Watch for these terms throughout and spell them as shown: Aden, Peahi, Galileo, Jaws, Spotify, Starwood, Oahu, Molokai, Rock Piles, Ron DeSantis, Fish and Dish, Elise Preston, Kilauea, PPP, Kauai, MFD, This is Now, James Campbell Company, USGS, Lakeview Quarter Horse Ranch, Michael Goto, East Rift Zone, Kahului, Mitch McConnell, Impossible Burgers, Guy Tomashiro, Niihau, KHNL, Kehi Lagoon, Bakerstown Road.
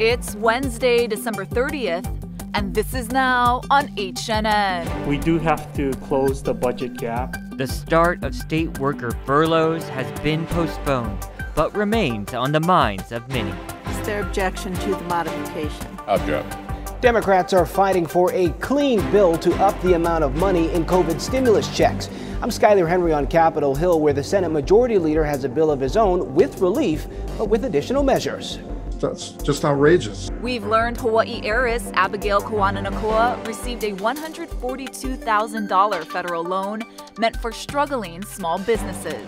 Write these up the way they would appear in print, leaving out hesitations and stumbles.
It's Wednesday, December 30th, and this is Now on HNN. We do have to close the budget gap. The start of state worker furloughs has been postponed, but remains on the minds of many. Is there objection to the modification? Object. Democrats are fighting for a clean bill to up the amount of money in COVID stimulus checks. I'm Skyler Henry on Capitol Hill, where the Senate Majority Leader has a bill of his own with relief, but with additional measures. That's just outrageous. We've learned Hawaii heiress Abigail Kawananakoa received a $142,000 federal loan meant for struggling small businesses.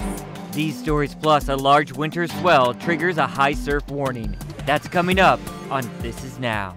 These stories plus a large winter swell triggers a high surf warning. That's coming up on This Is Now.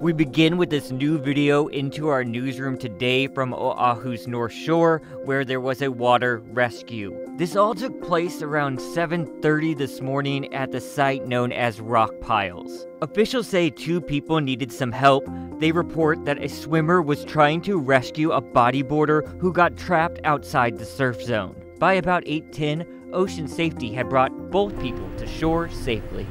We begin with this new video into our newsroom today from Oahu's North Shore, where there was a water rescue. This all took place around 7:30 this morning at the site known as Rock Piles. Officials say two people needed some help. They report that a swimmer was trying to rescue a bodyboarder who got trapped outside the surf zone. By about 8:10, Ocean Safety had brought both people to shore safely.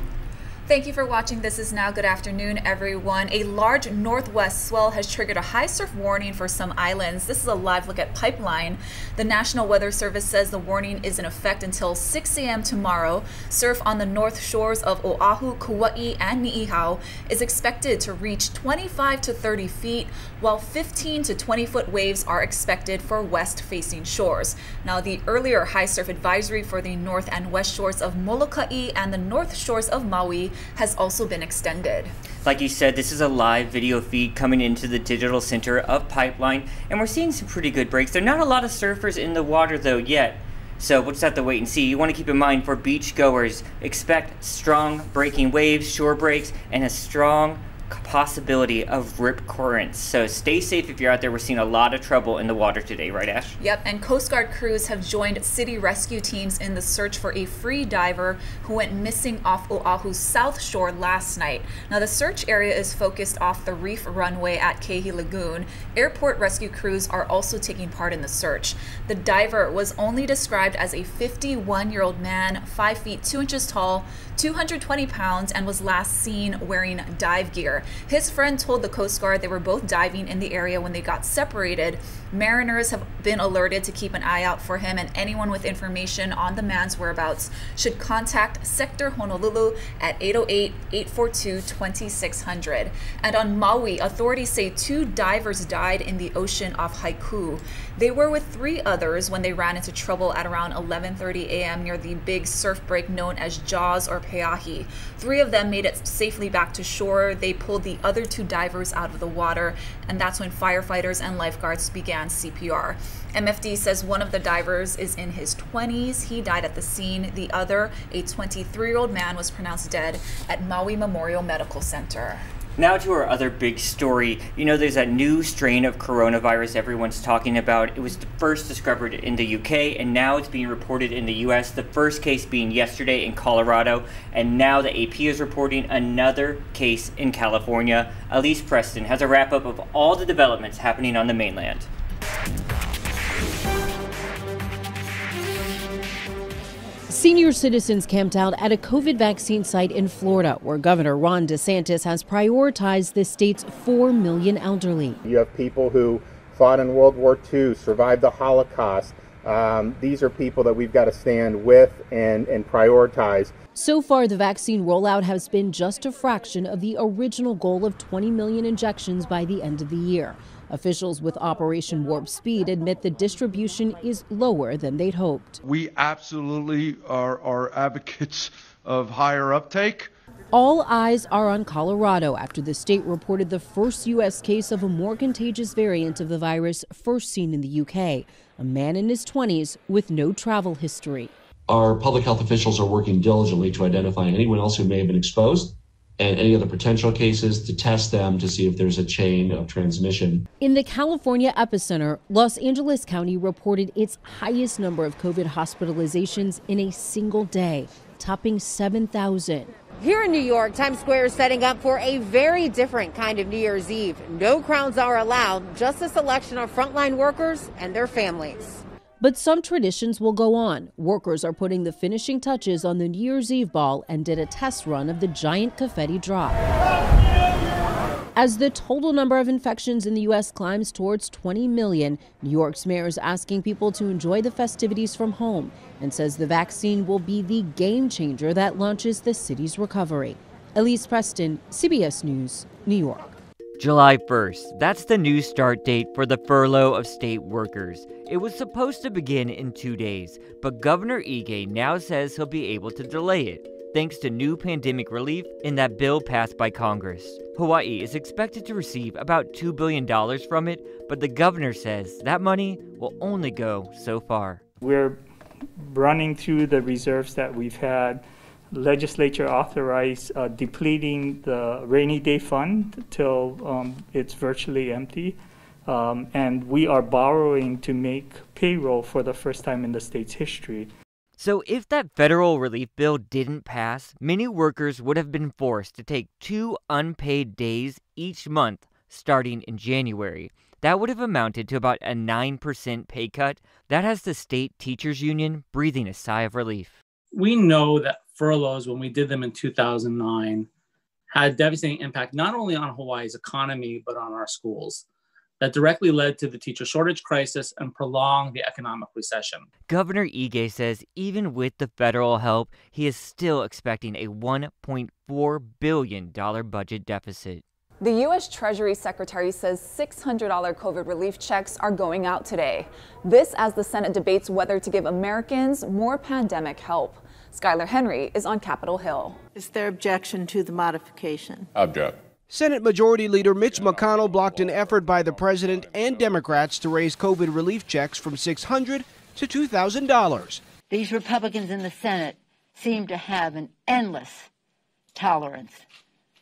Thank you for watching This Is Now. Good afternoon, everyone. A large northwest swell has triggered a high surf warning for some islands. This is a live look at Pipeline. The National Weather Service says the warning is in effect until 6 a.m. tomorrow. Surf on the north shores of Oahu, Kauai, and Niihau is expected to reach 25 to 30 feet, while 15 to 20-foot waves are expected for west-facing shores. Now, the earlier high surf advisory for the north and west shores of Molokai and the north shores of Maui has also been extended. Like you said, this is a live video feed coming into the digital center of Pipeline, and we're seeing some pretty good breaks. There are not a lot of surfers in the water though yet, so we'll just have to wait and see. You want to keep in mind, for beachgoers, expect strong breaking waves, shore breaks, and a strong possibility of rip currents. So stay safe if you're out there. We're seeing a lot of trouble in the water today, right, Ash? Yep, and Coast Guard crews have joined city rescue teams in the search for a free diver who went missing off Oahu's south shore last night. Now, the search area is focused off the reef runway at Kehi Lagoon. Airport rescue crews are also taking part in the search. The diver was only described as a 51-year-old man, 5 feet 2 inches tall, 220 pounds, and was last seen wearing dive gear. His friend told the Coast Guard they were both diving in the area when they got separated. Mariners have been alerted to keep an eye out for him, and anyone with information on the man's whereabouts should contact Sector Honolulu at 808-842-2600. And on Maui, authorities say two divers died in the ocean off Haiku. They were with three others when they ran into trouble at around 11:30 a.m. near the big surf break known as Jaws or Peahi. Three of them made it safely back to shore. They pulled the other two divers out of the water, and that's when firefighters and lifeguards began CPR. MFD says one of the divers is in his 20s. He died at the scene. The other, a 23-year-old man, was pronounced dead at Maui Memorial Medical Center. Now to our other big story. You know, there's that new strain of coronavirus everyone's talking about. It was first discovered in the UK, and now it's being reported in the US, the first case being yesterday in Colorado, and now the AP is reporting another case in California. Elise Preston has a wrap-up of all the developments happening on the mainland. Senior citizens camped out at a COVID vaccine site in Florida, where Governor Ron DeSantis has prioritized the state's 4 million elderly. You have people who fought in World War II, survived the Holocaust. These are people that we've got to stand with and prioritize. So far, the vaccine rollout has been just a fraction of the original goal of 20 million injections by the end of the year. Officials with Operation Warp Speed admit the distribution is lower than they'd hoped. We absolutely are advocates of higher uptake. All eyes are on Colorado after the state reported the first U.S. case of a more contagious variant of the virus first seen in the U.K., a man in his 20s with no travel history. Our public health officials are working diligently to identify anyone else who may have been exposed and any other potential cases, to test them to see if there's a chain of transmission. In the California epicenter, Los Angeles County reported its highest number of COVID hospitalizations in a single day, topping 7,000. Here in New York, Times Square is setting up for a very different kind of New Year's Eve. No crowds are allowed, just a selection of frontline workers and their families. But some traditions will go on. Workers are putting the finishing touches on the New Year's Eve ball and did a test run of the giant confetti drop. As the total number of infections in the U.S. climbs towards 20 million, New York's mayor is asking people to enjoy the festivities from home and says the vaccine will be the game changer that launches the city's recovery. Elise Preston, CBS News, New York. July 1st, that's the new start date for the furlough of state workers. It was supposed to begin in 2 days, but Governor Ige now says he'll be able to delay it, thanks to new pandemic relief in that bill passed by Congress. Hawaii is expected to receive about $2 billion from it, but the governor says that money will only go so far. We're running through the reserves that we've had. Legislature authorized depleting the rainy day fund till it's virtually empty, and we are borrowing to make payroll for the first time in the state's history. So if that federal relief bill didn't pass, many workers would have been forced to take 2 unpaid days each month starting in January. That would have amounted to about a 9% pay cut. That has the state teachers union breathing a sigh of relief. We know that furloughs, when we did them in 2009, had a devastating impact not only on Hawaii's economy, but on our schools. That directly led to the teacher shortage crisis and prolonged the economic recession. Governor Ige says even with the federal help, he is still expecting a $1.4 billion budget deficit. The U.S. Treasury Secretary says $600 COVID relief checks are going out today. This as the Senate debates whether to give Americans more pandemic help. Skylar Henry is on Capitol Hill. Is there objection to the modification? Object. Senate Majority Leader Mitch McConnell blocked an effort by the president and Democrats to raise COVID relief checks from $600 to $2,000. These Republicans in the Senate seem to have an endless tolerance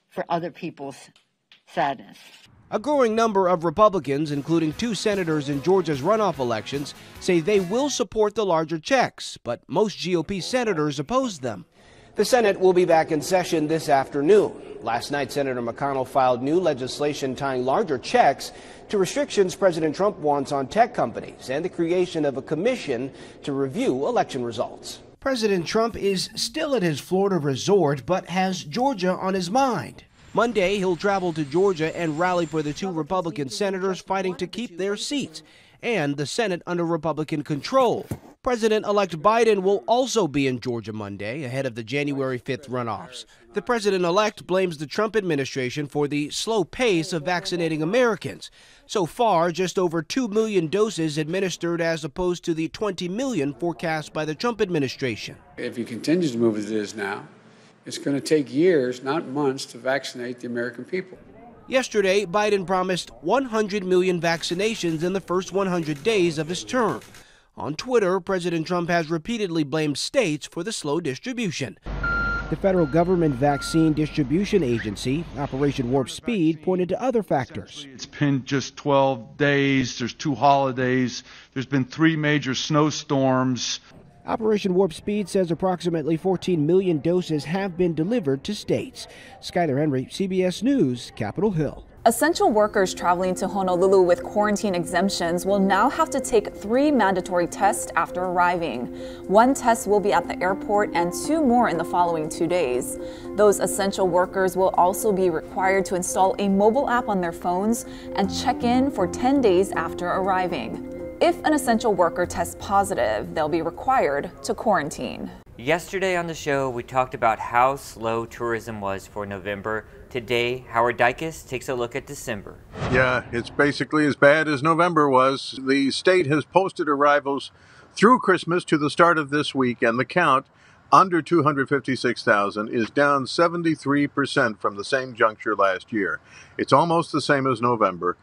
for other people's sadness. A growing number of Republicans, including 2 senators in Georgia's runoff elections, say they will support the larger checks, but most GOP senators oppose them. The Senate will be back in session this afternoon. Last night, Senator McConnell filed new legislation tying larger checks to restrictions President Trump wants on tech companies and the creation of a commission to review election results. President Trump is still at his Florida resort, but has Georgia on his mind. Monday, he'll travel to Georgia and rally for the 2 Republican senators fighting to keep their seats and the Senate under Republican control. President-elect Biden will also be in Georgia Monday ahead of the January 5th runoffs. The president-elect blames the Trump administration for the slow pace of vaccinating Americans. So far, just over 2 million doses administered as opposed to the 20 million forecast by the Trump administration. If he continues to move as it is now, it's going to take years, not months, to vaccinate the American people. Yesterday, Biden promised 100 million vaccinations in the first 100 days of his term. On Twitter, President Trump has repeatedly blamed states for the slow distribution. The federal government vaccine distribution agency, Operation Warp Speed, pointed to other factors. It's been just 12 days. There's 2 holidays. There's been 3 major snowstorms. Operation Warp Speed says approximately 14 million doses have been delivered to states. Skyler Henry, CBS News, Capitol Hill. Essential workers traveling to Honolulu with quarantine exemptions will now have to take 3 mandatory tests after arriving. 1 test will be at the airport and 2 more in the following 2 days. Those essential workers will also be required to install a mobile app on their phones and check in for 10 days after arriving. If an essential worker tests positive, they'll be required to quarantine. Yesterday on the show, we talked about how slow tourism was for November. Today, Howard Dykes takes a look at December. Yeah, it's basically as bad as November was. The state has posted arrivals through Christmas to the start of this week, and the count, under 256,000, is down 73% from the same juncture last year. It's almost the same as November.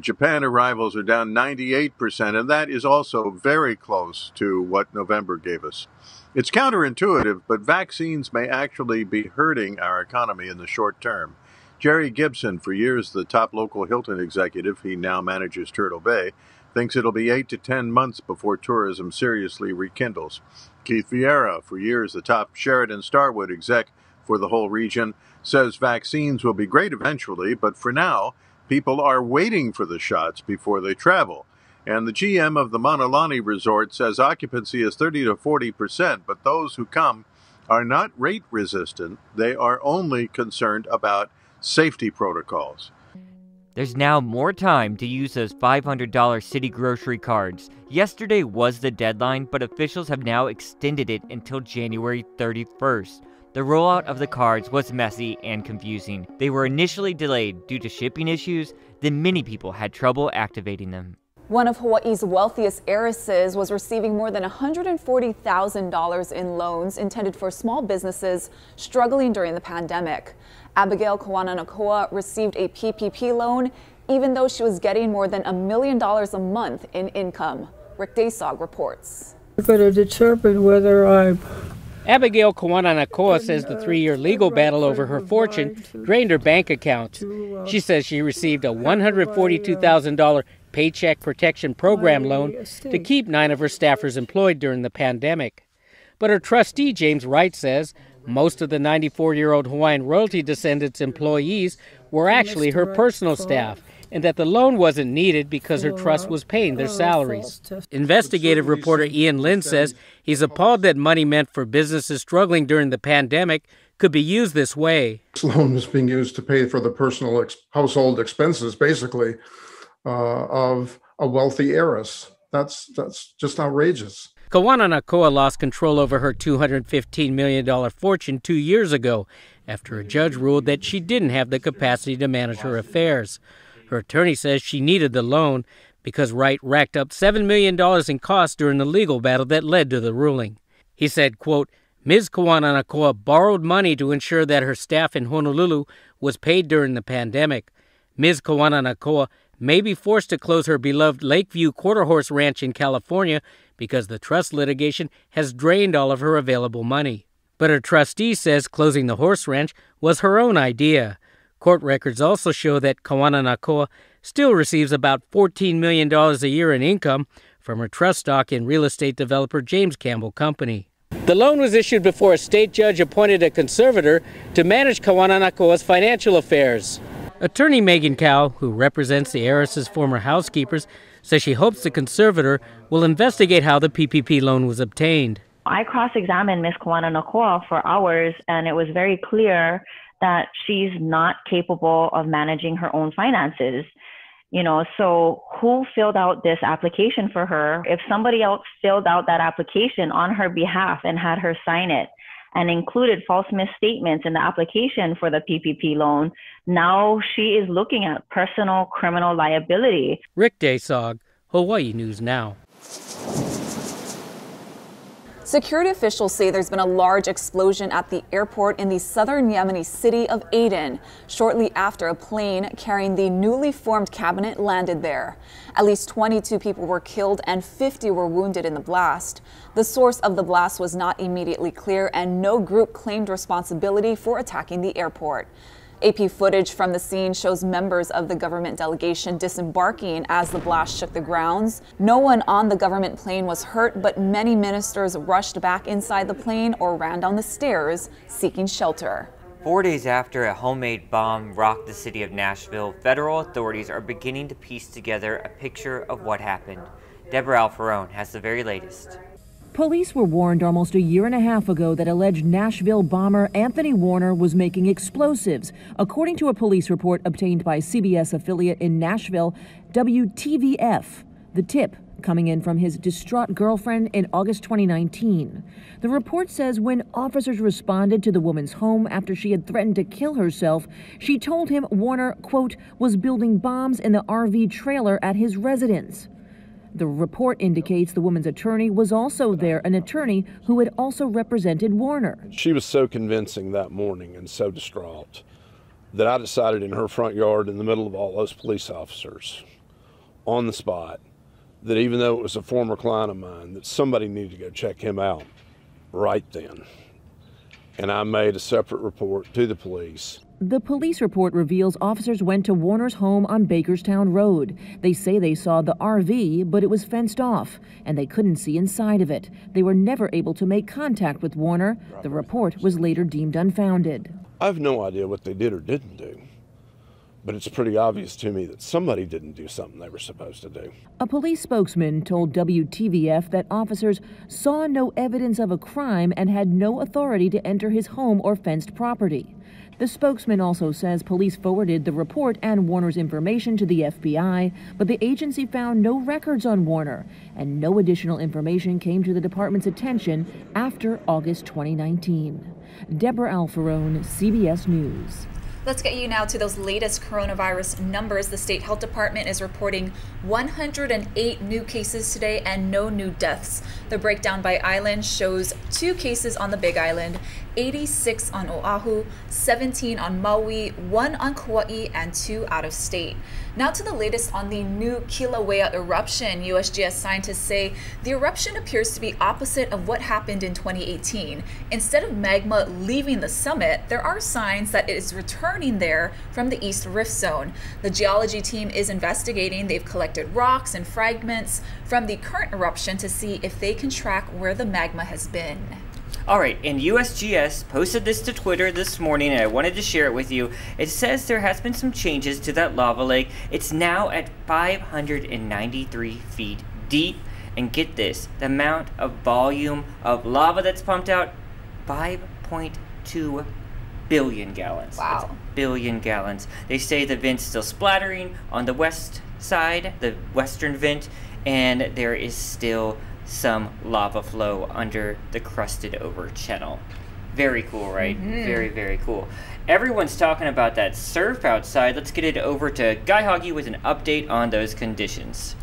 Japan arrivals are down 98%, and that is also very close to what November gave us. It's counterintuitive, but vaccines may actually be hurting our economy in the short term. Jerry Gibson, for years the top local Hilton executive, he now manages Turtle Bay, thinks it'll be 8 to 10 months before tourism seriously rekindles. Keith Vieira, for years the top Sheraton Starwood exec, for the whole region, says vaccines will be great eventually, but for now, people are waiting for the shots before they travel. And the GM of the Manalani Resort says occupancy is 30% to 40%, but those who come are not rate resistant. They are only concerned about safety protocols. There's now more time to use those $500 city grocery cards. Yesterday was the deadline, but officials have now extended it until January 31st. The rollout of the cards was messy and confusing. They were initially delayed due to shipping issues, then many people had trouble activating them. One of Hawaii's wealthiest heiresses was receiving more than $140,000 in loans intended for small businesses struggling during the pandemic. Abigail Kawananakoa received a PPP loan, even though she was getting more than $1 million a month in income. Rick Daysog reports. We're going to determine whether I'm... Abigail Kawananakoa says the three-year legal battle over her fortune drained her bank account. She says she received a $142,000 Paycheck Protection Program loan to keep 9 of her staffers employed during the pandemic. But her trustee, James Wright, says most of the 94-year-old Hawaiian royalty descendants' employees were actually her personal staff, and that the loan wasn't needed because her trust was paying their salaries. Investigative reporter Ian Lynn says he's appalled that money meant for businesses struggling during the pandemic could be used this way. This loan was being used to pay for the personal household expenses, basically, of a wealthy heiress. That's just outrageous. Kawananakoa lost control over her $215 million fortune 2 years ago after a judge ruled that she didn't have the capacity to manage her affairs. Her attorney says she needed the loan because Wright racked up $7 million in costs during the legal battle that led to the ruling. He said, quote, Ms. Kawananakoa borrowed money to ensure that her staff in Honolulu was paid during the pandemic. Ms. Kawananakoa may be forced to close her beloved Lakeview Quarter Horse Ranch in California because the trust litigation has drained all of her available money. But her trustee says closing the horse ranch was her own idea. Court records also show that Kawananakoa still receives about $14 million a year in income from her trust stock in real estate developer James Campbell Company. The loan was issued before a state judge appointed a conservator to manage Kawananakoa's financial affairs. Attorney Megan Cow, who represents the heiress's former housekeepers, says she hopes the conservator will investigate how the PPP loan was obtained. I cross-examined Ms. Kawananakoa for hours, and it was very clear that she's not capable of managing her own finances. You know, so who filled out this application for her? If somebody else filled out that application on her behalf and had her sign it, and included false misstatements in the application for the PPP loan, now she is looking at personal criminal liability. Rick Daysog, Hawaii News Now. Security officials say there's been a large explosion at the airport in the southern Yemeni city of Aden, shortly after a plane carrying the newly formed cabinet landed there. At least 22 people were killed and 50 were wounded in the blast. The source of the blast was not immediately clear, and no group claimed responsibility for attacking the airport. AP footage from the scene shows members of the government delegation disembarking as the blast shook the grounds. No one on the government plane was hurt, but many ministers rushed back inside the plane or ran down the stairs seeking shelter. 4 days after a homemade bomb rocked the city of Nashville, federal authorities are beginning to piece together a picture of what happened. Deborah Alfarone has the very latest. Police were warned almost a year and a half ago that alleged Nashville bomber Anthony Warner was making explosives, according to a police report obtained by CBS affiliate in Nashville, WTVF. The tip coming in from his distraught girlfriend in August 2019. The report says when officers responded to the woman's home after she had threatened to kill herself, she told him Warner, quote, was building bombs in the RV trailer at his residence. The report indicates the woman's attorney was also there, an attorney who had also represented Warner. She was so convincing that morning and so distraught that I decided in her front yard in the middle of all those police officers on the spot that even though it was a former client of mine, that somebody needed to go check him out right then. And I made a separate report to the police. The police report reveals officers went to Warner's home on Bakerstown Road. They say they saw the RV, but it was fenced off, and they couldn't see inside of it. They were never able to make contact with Warner. The report was later deemed unfounded. I have no idea what they did or didn't do, but it's pretty obvious to me that somebody didn't do something they were supposed to do. A police spokesman told WTVF that officers saw no evidence of a crime and had no authority to enter his home or fenced property. The spokesman also says police forwarded the report and Warner's information to the FBI, but the agency found no records on Warner, and no additional information came to the department's attention after August 2019. Deborah Alfarone, CBS News. Let's get you now to those latest coronavirus numbers. The State Health Department is reporting 108 new cases today and no new deaths. The breakdown by island shows 2 cases on the Big Island, 86 on Oahu, 17 on Maui, 1 on Kauai, and 2 out of state. Now to the latest on the new Kilauea eruption. USGS scientists say the eruption appears to be opposite of what happened in 2018. Instead of magma leaving the summit, there are signs that it is returning there from the East Rift Zone. The geology team is investigating. They've collected rocks and fragments from the current eruption to see if they can track where the magma has been. All right, and USGS posted this to Twitter this morning, and I wanted to share it with you. It says there has been some changes to that lava lake. It's now at 593 feet deep, and get this, the amount of volume of lava that's pumped out, 5.2 billion gallons. Wow. That's a billion gallons. They say the vent's still splattering on the west side, the western vent, and there is still some lava flow under the crusted over channel. Very cool, right? Mm-hmm. Very, very cool. Everyone's talking about that surf outside. Let's get it over to Guy Hoggy with an update on those conditions.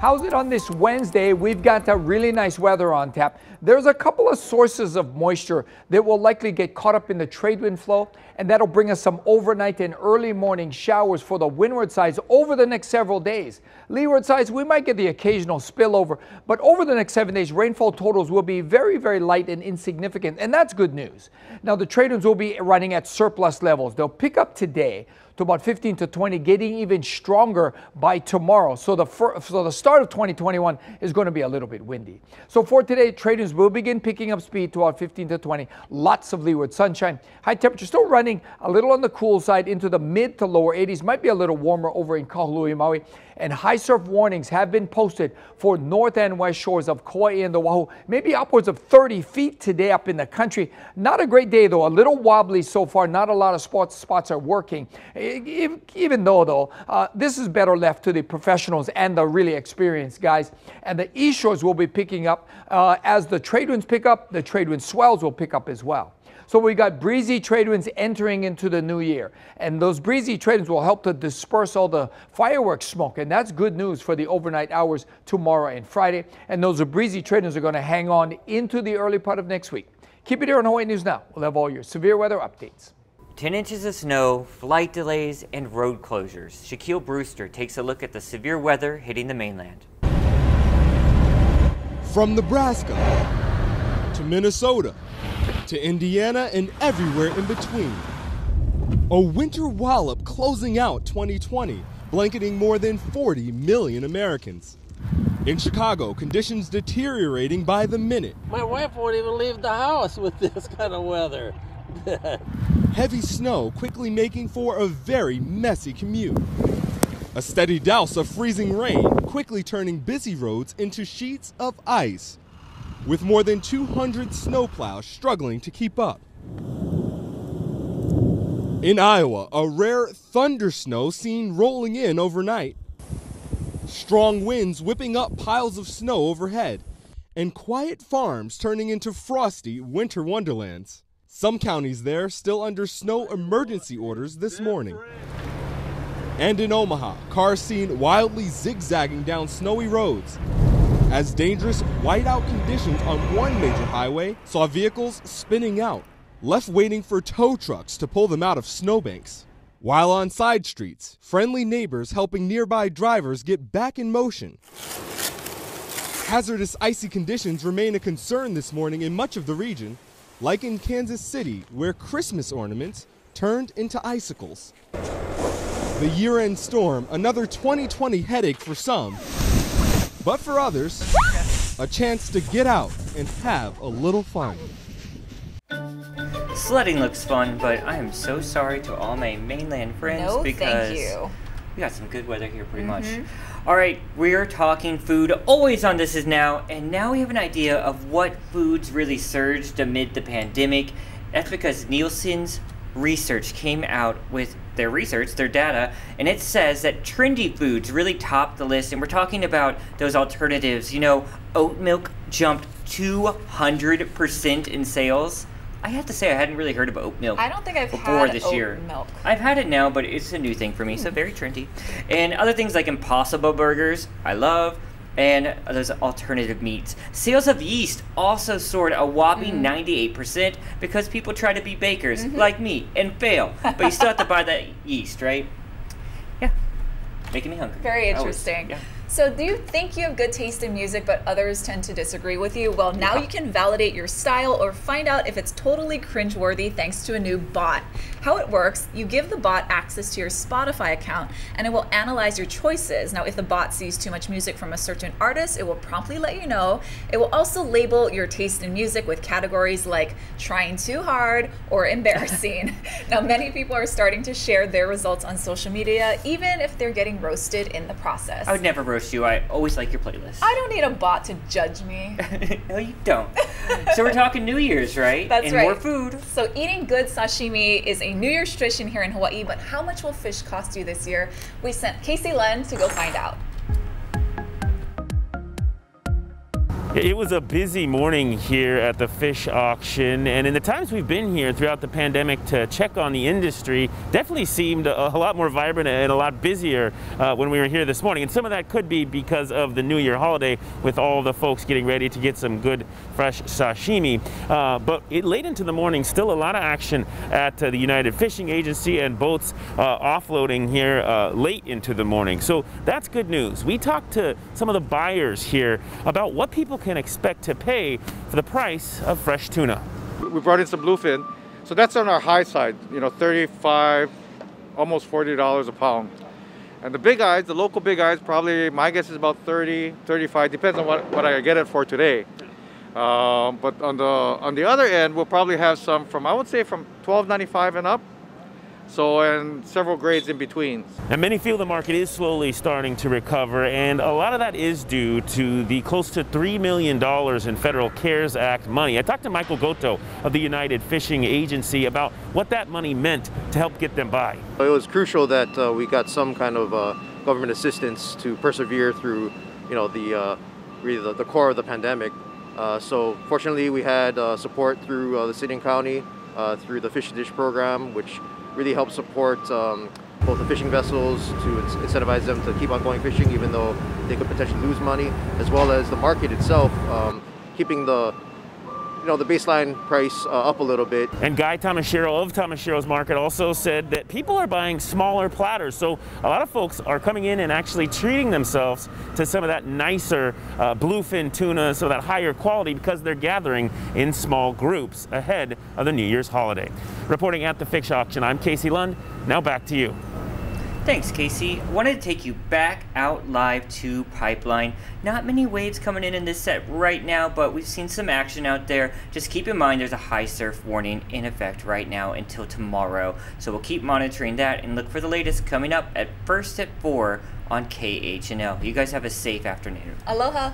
How's it on this Wednesday? We've got a really nice weather on tap. There's a couple of sources of moisture that will likely get caught up in the trade wind flow, and that'll bring us some overnight and early morning showers for the windward sides over the next several days. Leeward sides, we might get the occasional spillover, but over the next 7 days, rainfall totals will be very, very light and insignificant, and that's good news. Now, the trade winds will be running at surplus levels. They'll pick up today to about 15 to 20, getting even stronger by tomorrow. So the start of 2021 is going to be a little bit windy. So for today, trade winds will begin picking up speed to about 15 to 20. Lots of leeward sunshine. High temperature still running a little on the cool side into the mid to lower 80s. Might be a little warmer over in Kahului, Maui. And high surf warnings have been posted for north and west shores of Kauai and Oahu. Maybe upwards of 30 feet today up in the country. Not a great day, though. A little wobbly so far. Not a lot of spots are working. Even though, this is better left to the professionals and the really experienced guys. And the east shores will be picking up as the trade winds pick up. The trade wind swells will pick up as well. So we got breezy trade winds entering into the new year, and those breezy trade winds will help to disperse all the fireworks smoke, and that's good news for the overnight hours tomorrow and Friday. And those breezy trade winds are going to hang on into the early part of next week. Keep it here on Hawaii News Now. We'll have all your severe weather updates. 10 inches of snow, flight delays, and road closures. Shaquille Brewster takes a look at the severe weather hitting the mainland. From Nebraska to Minnesota to Indiana and everywhere in between. A winter wallop closing out 2020, blanketing more than 40 million Americans. In Chicago, conditions deteriorating by the minute. My wife won't even leave the house with this kind of weather. Heavy snow quickly making for a very messy commute. A steady douse of freezing rain quickly turning busy roads into sheets of ice, with more than 200 snowplows struggling to keep up. In Iowa, a rare thunder snow seen rolling in overnight. Strong winds whipping up piles of snow overhead, and quiet farms turning into frosty winter wonderlands. Some counties there still under snow emergency orders this morning. And in Omaha, cars seen wildly zigzagging down snowy roads, as dangerous whiteout conditions on one major highway saw vehicles spinning out, left waiting for tow trucks to pull them out of snowbanks. While on side streets, friendly neighbors helping nearby drivers get back in motion. Hazardous icy conditions remain a concern this morning in much of the region, like in Kansas City, where Christmas ornaments turned into icicles. The year-end storm, another 2020 headache for some, but for others, a chance to get out and have a little fun. Sledding looks fun, but I am so sorry to all my mainland friends because we got some good weather here pretty much. All right, we're talking food always on This Is Now, and now we have an idea of what foods really surged amid the pandemic. That's because Nielsen's research came out with their research, their data, and it says that trendy foods really topped the list, and we're talking about those alternatives. You know, oat milk jumped 200% in sales. I have to say I hadn't really heard of oat milk before this year. I don't think I've had this oat milk. I've had it now, but it's a new thing for me, so very trendy. And other things like Impossible Burgers, I love, and those alternative meats. Sales of yeast also soared a whopping 98% because people try to be bakers like me and fail, but you still have to buy that yeast, right? Yeah, making me hungry. Very interesting. So do you think you have good taste in music, but others tend to disagree with you? Well, now you can validate your style or find out if it's totally cringeworthy thanks to a new bot. How it works, you give the bot access to your Spotify account, and it will analyze your choices. Now, if the bot sees too much music from a certain artist, it will promptly let you know. It will also label your taste in music with categories like trying too hard or embarrassing. Now, many people are starting to share their results on social media, even if they're getting roasted in the process. I would never roast you. I always like your playlist. I don't need a bot to judge me. No, you don't. So we're talking New Year's, right? That's right. And more food. So eating good sashimi is a New Year's tradition here in Hawaii, but how much will fish cost you this year? We sent Casey Len to go find out. It was a busy morning here at the fish auction, and in the times we've been here throughout the pandemic to check on the industry, definitely seemed a lot more vibrant and a lot busier when we were here this morning. And some of that could be because of the New Year holiday with all the folks getting ready to get some good fresh sashimi. But late into the morning, still a lot of action at the United Fishing Agency and boats offloading here late into the morning. So that's good news. We talked to some of the buyers here about what people can expect to pay for the price of fresh tuna. We brought in some bluefin, so that's on our high side, you know, $35, almost $40 a pound. And the big eyes, the local big eyes, probably my guess is about $30, $35, depends on what I get it for today. But on the other end, we'll probably have some from, I would say, from $12.95 and up. So, and several grades in between. And many feel the market is slowly starting to recover, and a lot of that is due to the close to $3 million in federal CARES Act money. I talked to Michael Goto of the United Fishing Agency about what that money meant to help get them by. It was crucial that we got some kind of government assistance to persevere through, you know, really the core of the pandemic. So fortunately, we had support through the city and county, through the Fish and Dish program, which really help support both the fishing vessels to incentivize them to keep on going fishing even though they could potentially lose money, as well as the market itself, keeping the the baseline price up a little bit. And Guy Tomashiro of Tomashiro's Market also said that people are buying smaller platters, so a lot of folks are coming in and actually treating themselves to some of that nicer bluefin tuna, so that higher quality, because they're gathering in small groups ahead of the New Year's holiday. Reporting at the Fish Auction, I'm Casey Lund. Now back to you. Thanks, Casey. I wanted to take you back out live to Pipeline. Not many waves coming in this set right now, but we've seen some action out there. Just keep in mind there's a high surf warning in effect right now until tomorrow. So we'll keep monitoring that and look for the latest coming up at first at 4 on KHNL. You guys have a safe afternoon. Aloha.